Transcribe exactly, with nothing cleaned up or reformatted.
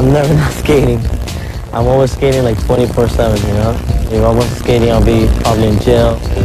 I'm never not skating. I'm always skating like twenty-four seven, you know? If I wasn't skating, I'll be probably in jail.